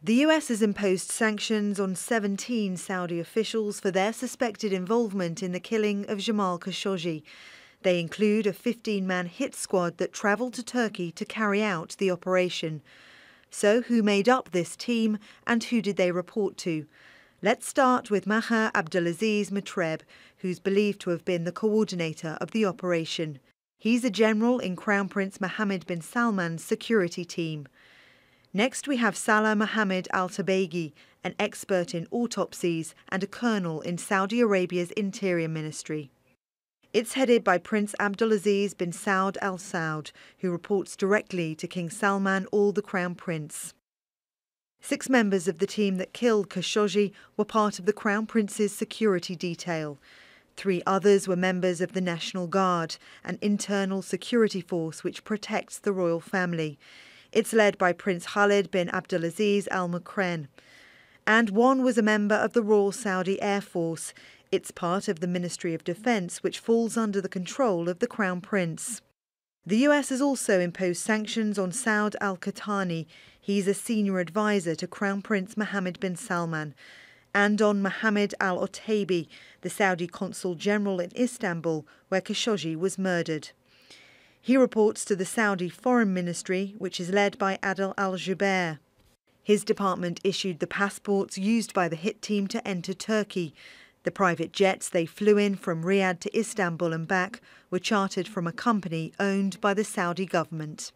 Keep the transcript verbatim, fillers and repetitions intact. The U S has imposed sanctions on seventeen Saudi officials for their suspected involvement in the killing of Jamal Khashoggi. They include a fifteen man hit squad that travelled to Turkey to carry out the operation. So who made up this team and who did they report to? Let's start with Maher Abdulaziz Mutreb, who's believed to have been the coordinator of the operation. He's a general in Crown Prince Mohammed bin Salman's security team. Next we have Salah Mohammed Al-Tabegi, an expert in autopsies and a colonel in Saudi Arabia's Interior Ministry. It's headed by Prince Abdulaziz bin Saud Al Saud, who reports directly to King Salman or the Crown Prince. Six members of the team that killed Khashoggi were part of the Crown Prince's security detail. Three others were members of the National Guard, an internal security force which protects the royal family. It's led by Prince Khalid bin Abdulaziz al-Mukhren. And one was a member of the Royal Saudi Air Force. It's part of the Ministry of Defence, which falls under the control of the Crown Prince. The U S has also imposed sanctions on Saud al-Qahtani. He's a senior advisor to Crown Prince Mohammed bin Salman. And on Mohammed al-Otaybi, the Saudi Consul General in Istanbul, where Khashoggi was murdered. He reports to the Saudi Foreign Ministry, which is led by Adel al-Jubeir. His department issued the passports used by the hit team to enter Turkey. The private jets they flew in from Riyadh to Istanbul and back were chartered from a company owned by the Saudi government.